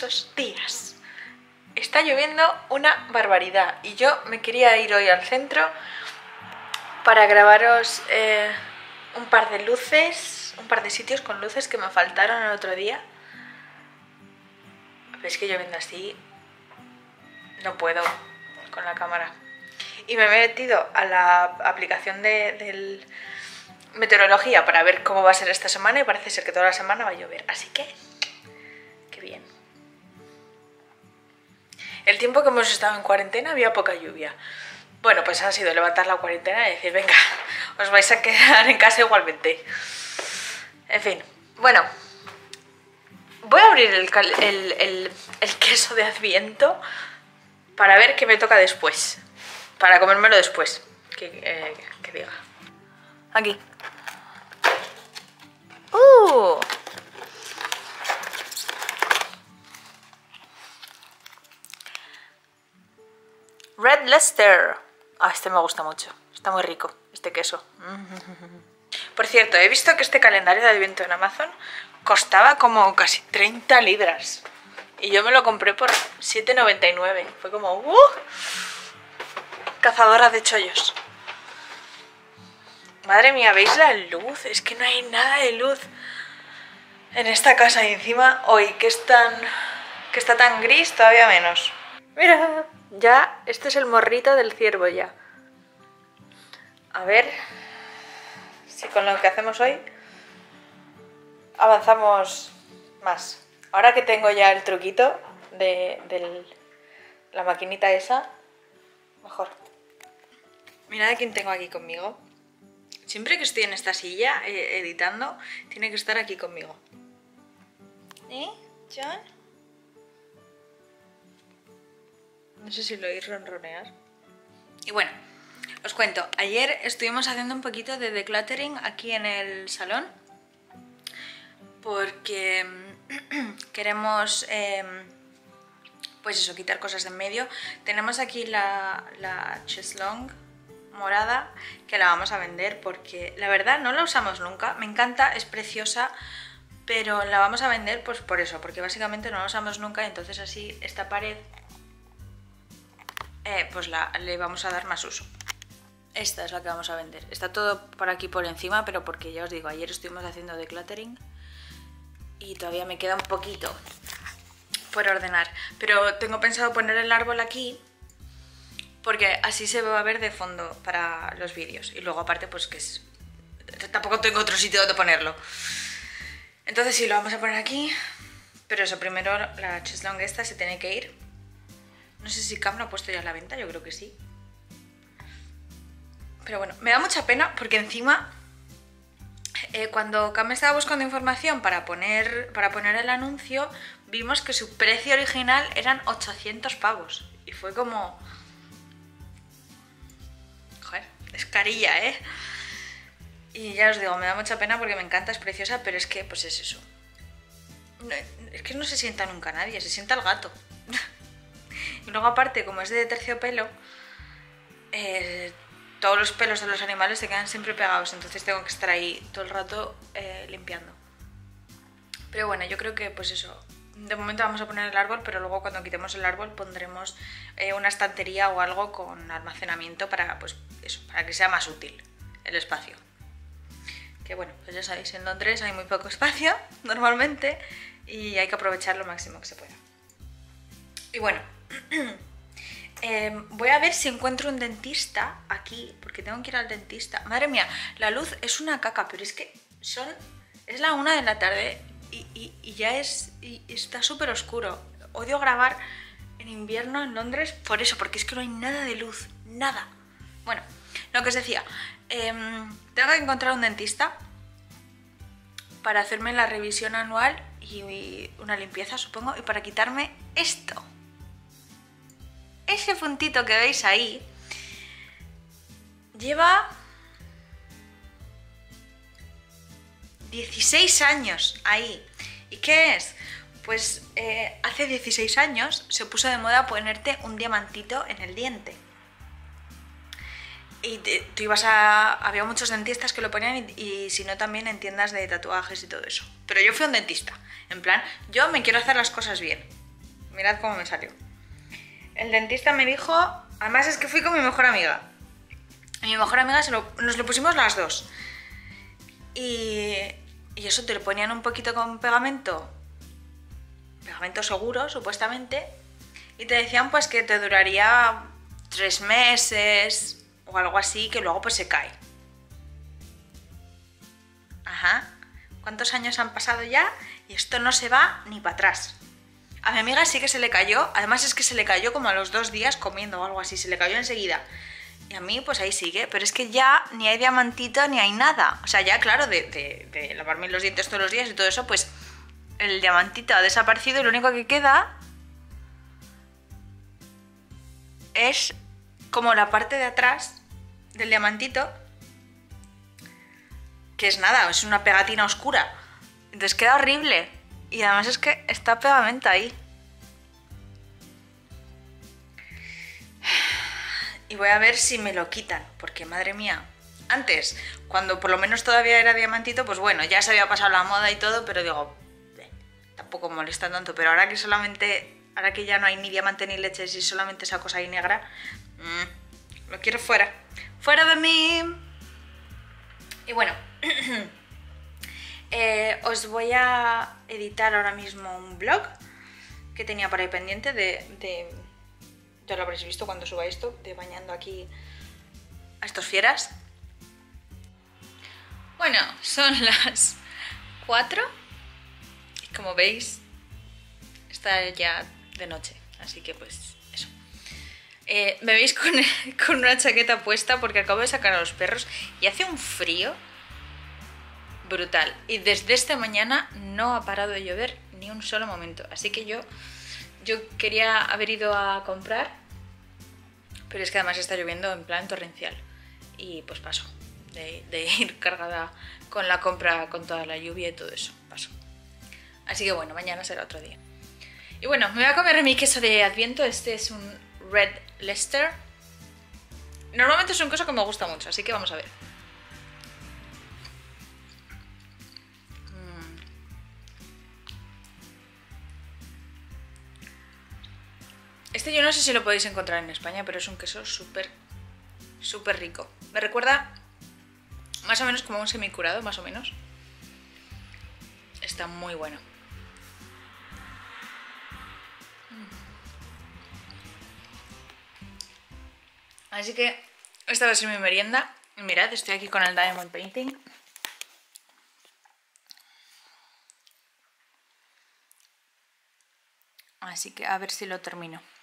preciosos días. Está lloviendo una barbaridad y yo me quería ir hoy al centro para grabaros un par de luces, un par de sitios con luces que me faltaron el otro día. Pero es que lloviendo así no puedo con la cámara. Y me he metido a la aplicación del meteorología para ver cómo va a ser esta semana y parece ser que toda la semana va a llover. Así que, qué bien. El tiempo que hemos estado en cuarentena había poca lluvia. Bueno, pues ha sido levantar la cuarentena y decir, venga, os vais a quedar en casa igualmente. En fin, bueno. Voy a abrir el queso de Adviento para ver qué me toca después. Para comérmelo después, que diga. Aquí. Red Leicester. Ah, este me gusta mucho. Está muy rico, este queso. Por cierto, he visto que este calendario de Adviento en Amazon costaba como casi 30 libras. Y yo me lo compré por 7,99. Fue como... Cazadora de chollos. Madre mía, ¿veis la luz? Es que no hay nada de luz en esta casa y encima hoy que está tan gris todavía menos. Mira, ya este es el morrito del ciervo ya. A ver si con lo que hacemos hoy avanzamos más. Ahora que tengo ya el truquito de la maquinita esa, mejor. Mirad a quién tengo aquí conmigo. Siempre que estoy en esta silla editando, tiene que estar aquí conmigo. ¿Eh, John? No sé si lo oís ronronear. Y bueno, os cuento. Ayer estuvimos haciendo un poquito de decluttering aquí en el salón. Porque queremos... pues eso, quitar cosas de en medio. Tenemos aquí la cheslong morada que la vamos a vender porque la verdad no la usamos nunca. Me encanta, es preciosa, pero la vamos a vender pues por eso, porque básicamente no la usamos nunca y entonces así esta pared pues le vamos a dar más uso. Esta es la que vamos a vender. Está todo por aquí por encima, pero porque ya os digo, ayer estuvimos haciendo decluttering y todavía me queda un poquito por ordenar, pero tengo pensado poner el árbol aquí porque así se va a ver de fondo para los vídeos y luego aparte pues que es... tampoco tengo otro sitio donde ponerlo, entonces sí lo vamos a poner aquí, pero eso, primero la cheslong esta se tiene que ir. No sé si Cam lo ha puesto ya a la venta, yo creo que sí, pero bueno, me da mucha pena porque encima cuando Cam estaba buscando información para poner el anuncio, vimos que su precio original eran 800 pavos. Y fue como... joder, es carilla, ¿eh? Y ya os digo, me da mucha pena porque me encanta, es preciosa, pero es que pues es eso. No, es que no se sienta nunca nadie, se sienta el gato. Y luego aparte, como es de terciopelo, todos los pelos de los animales se quedan siempre pegados, entonces tengo que estar ahí todo el rato limpiando. Pero bueno, yo creo que pues eso, de momento vamos a poner el árbol, pero luego cuando quitemos el árbol pondremos una estantería o algo con almacenamiento para, pues eso, para que sea más útil el espacio. Que bueno, pues ya sabéis, en Londres hay muy poco espacio normalmente y hay que aprovechar lo máximo que se pueda. Y bueno, voy a ver si encuentro un dentista aquí, porque tengo que ir al dentista. Madre mía, la luz es una caca, pero es que es la 1 de la tarde. Y ya está súper oscuro. Odio grabar en invierno en Londres por eso, porque es que no hay nada de luz, nada. Bueno, lo que os decía, tengo que encontrar un dentista para hacerme la revisión anual y una limpieza, supongo, y para quitarme esto. Ese puntito que veis ahí lleva... 16 años ahí. ¿Y qué es? Pues hace 16 años se puso de moda ponerte un diamantito en el diente. Y tú ibas a... había muchos dentistas que lo ponían y si no también en tiendas de tatuajes y todo eso. Pero yo fui a un dentista. En plan, yo me quiero hacer las cosas bien. Mirad cómo me salió. El dentista me dijo, además es que fui con mi mejor amiga. A mi mejor amiga nos lo pusimos las dos. Y eso te lo ponían un poquito con pegamento. Pegamento seguro, supuestamente. Y te decían pues que te duraría 3 meses o algo así, que luego pues se cae. Ajá. ¿Cuántos años han pasado ya? Y esto no se va ni para atrás. A mi amiga sí que se le cayó, además es que se le cayó como a los 2 días comiendo o algo así, se le cayó enseguida. Y a mí pues ahí sigue, pero es que ya ni hay diamantito ni hay nada. O sea, ya claro, de lavarme los dientes todos los días y todo eso, pues el diamantito ha desaparecido y lo único que queda es como la parte de atrás del diamantito, que es nada, es una pegatina oscura. Entonces queda horrible. Y además es que está pegamento ahí. Y voy a ver si me lo quitan, porque madre mía. Antes, cuando por lo menos todavía era diamantito, pues bueno, ya se había pasado la moda y todo, pero digo, tampoco molesta tanto. Pero ahora que solamente, ahora que ya no hay ni diamante ni leches y solamente esa cosa ahí negra, lo quiero fuera. ¡Fuera de mí! Y bueno, os voy a editar ahora mismo un vlog que tenía por ahí pendiente de ya lo habréis visto cuando suba esto, de bañando aquí a estos fieras. Bueno, son las 4 y como veis está ya de noche, así que pues eso. Me veis con una chaqueta puesta porque acabo de sacar a los perros y hace un frío brutal. Y desde esta mañana no ha parado de llover ni un solo momento. Así que yo quería haber ido a comprar, pero es que además está lloviendo en plan torrencial. Y pues paso de ir cargada con la compra, con toda la lluvia y todo eso. Paso. Así que bueno, mañana será otro día. Y bueno, me voy a comer mi queso de Adviento. Este es un Red Leicester. Normalmente es un queso que me gusta mucho, así que vamos a ver. Este yo no sé si lo podéis encontrar en España, pero es un queso súper, súper rico. Me recuerda más o menos como un semicurado, más o menos. Está muy bueno. Así que esta va a ser mi merienda. Mirad, estoy aquí con el Diamond Painting. Así que a ver si lo termino.